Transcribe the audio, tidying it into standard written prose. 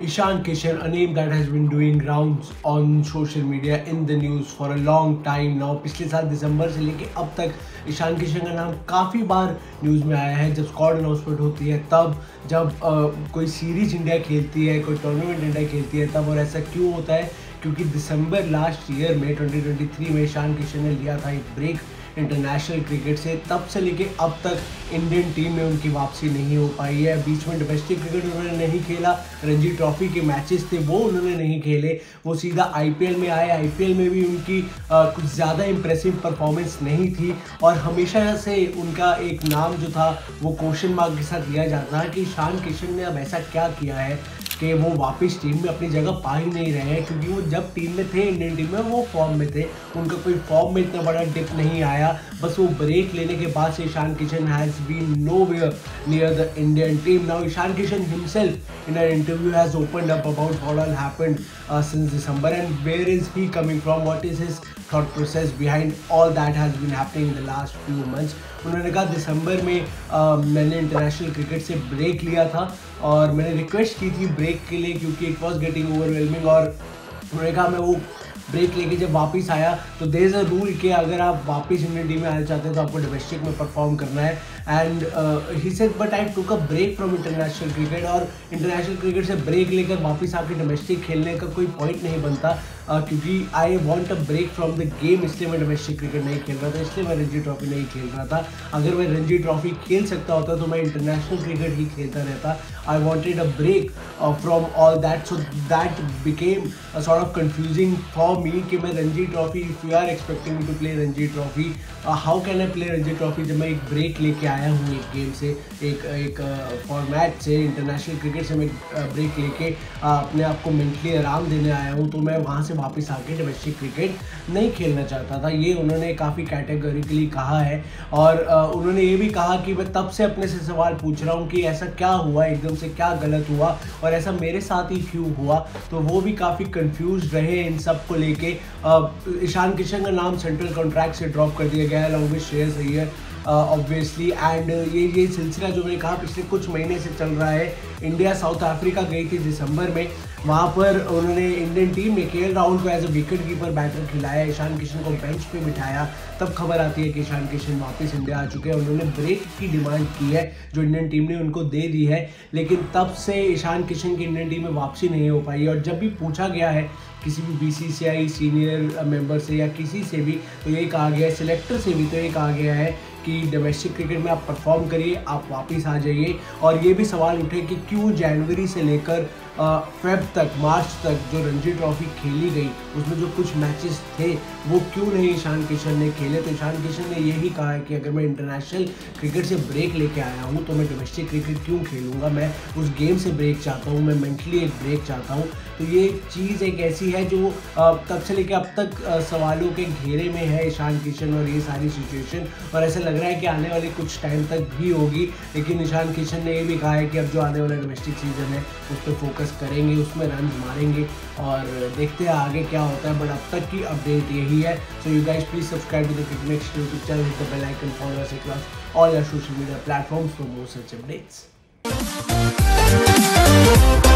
Ishaan Kishan, a name that has been doing rounds on social media, in the news for a long time now. पिछले साल दिसंबर से लेके अब तक ईशान किशन का नाम काफ़ी बार न्यूज़ में आया है। जब स्क्वाड अनाउंसमेंट होती है, तब जब कोई सीरीज इंडिया खेलती है, कोई टूर्नामेंट इंडिया खेलती है तब। और ऐसा क्यों होता है? क्योंकि दिसंबर लास्ट ईयर में 2023 में ईशान किशन ने लिया था एक ब्रेक इंटरनेशनल क्रिकेट से। तब से लेके अब तक इंडियन टीम में उनकी वापसी नहीं हो पाई है। बीच में डोमेस्टिक क्रिकेट उन्होंने नहीं खेला, रणजी ट्रॉफी के मैचेस थे वो उन्होंने नहीं खेले, वो सीधा आईपीएल में आए। आईपीएल में भी उनकी कुछ ज़्यादा इम्प्रेसिव परफॉर्मेंस नहीं थी और हमेशा से उनका एक नाम जो था वो क्वेश्चन मार्क के साथ लिया जाता है कि ईशान किशन ने अब ऐसा क्या किया है कि वो वापस टीम में अपनी जगह पा ही नहीं रहे हैं। क्योंकि वो जब टीम में थे, इंडियन टीम में, वो फॉर्म में थे, उनका कोई फॉर्म में इतना बड़ा डिप नहीं आया। बस वो ब्रेक लेने के बाद से Ishan Kishan has been nowhere near the Indian team. Now Ishan Kishan himself in an interview has opened up about what all happened since December and where is he coming from, what is his thought process behind all that has been happening in the last few months. उन्होंने कहा दिसंबर में मैंने international cricket से break लिया था और मैंने request की थी ब्रेक के लिए क्योंकि इट वॉज गेटिंग ओवरवेलमिंग। और उन्होंने कहा मैं वो ब्रेक लेके जब वापस आया तो देयर इज़ अ रूल कि अगर आप वापस इंडियन टीम में आना चाहते हैं तो आपको डोमेस्टिक में परफॉर्म करना है। And he said but I took a break from international cricket. और इंटरनेशनल क्रिकेट से ब्रेक लेकर वापस आके डोमेस्टिक खेलने का कोई पॉइंट नहीं बनता क्योंकि I want a break from the game, इसलिए मैं डोमेस्टिक क्रिकेट नहीं खेल रहा था, इसलिए मैं रणजी ट्रॉफी नहीं खेल रहा था। अगर मैं रणजी ट्रॉफी खेल सकता होता तो मैं इंटरनेशनल क्रिकेट ही खेलता रहता। I wanted a break from all that, so that became a sort of confusing for me कि मैं Ranji trophy, if you are expecting me to play Ranji trophy, how can I play Ranji trophy जब मैं एक break लेके आया हूँ एक game से, एक फॉर्मेट से, इंटरनेशनल क्रिकेट से मैं ब्रेक लेके अपने आप को मेंटली आराम देने आया हूँ। तो मैं वहाँ से वापस आके डोमेस्टिक क्रिकेट नहीं खेलना चाहता था, ये उन्होंने काफ़ी कैटेगोरिकली कहा है। और उन्होंने ये भी कहा कि मैं तब से अपने से सवाल पूछ रहा हूँ कि ऐसा क्या हुआ, एकदम से क्या गलत हुआ और ऐसा मेरे साथ ही क्यों हुआ। तो वो भी काफ़ी कन्फ्यूज रहे इन सब को लेके। ईशान किशन का नाम सेंट्रल कॉन्ट्रैक्ट से ड्रॉप कर दिया गया है along with Shreyas Iyer obviously. And ये सिलसिला जो मैंने कहा पिछले कुछ महीने से चल रहा है। इंडिया साउथ अफ्रीका गई थी दिसंबर में, वहाँ पर उन्होंने इंडियन टीम में के एल राहुल को as a wicket keeper batter खिलाया, ईशान किशन को बेंच पे बिठाया। तब खबर आती है कि ईशान किशन वापस इंडिया आ चुके हैं। उन्होंने ब्रेक की डिमांड की है जो इंडियन टीम ने उनको दे दी है, लेकिन तब से ईशान किशन की इंडियन टीम में वापसी नहीं हो पाई। और जब भी पूछा गया है किसी भी BCCI सीनियर मेंबर से या किसी से भी, तो ये कहा गया है, सिलेक्टर से भी तो ये कहा गया है कि डोमेस्टिक क्रिकेट में आप परफॉर्म करिए, आप वापस आ जाइए। और ये भी सवाल उठे कि क्यों जनवरी से लेकर फेब तक, मार्च तक जो रणजी ट्रॉफी खेली गई उसमें जो कुछ मैचेस थे वो क्यों नहीं ईशान किशन ने खेले। तो ईशान किशन ने यही कहा है कि अगर मैं इंटरनेशनल क्रिकेट से ब्रेक लेके आया हूँ तो मैं डोमेस्टिक क्रिकेट क्यों खेलूँगा, मैं उस गेम से ब्रेक चाहता हूँ, मैं मेंटली एक ब्रेक चाहता हूँ। तो ये चीज़ एक ऐसी है जो तब से लेकर अब तक सवालों के घेरे में है ईशान किशन और ये सारी सिचुएशन, और ऐसा लग रहा है कि आने वाले कुछ टाइम तक भी होगी। लेकिन ईशान किशन ने ये भी कहा है कि अब जो आने वाला डोमेस्टिक सीजन है उस पर फोकस करेंगे, उसमें रन मारेंगे और देखते हैं आगे क्या होता है। बट अब तक की अपडेट यही है। So you guys please subscribe to the CricNext YouTube channel, hit the bell icon, follow us across all your social media platforms for more such updates.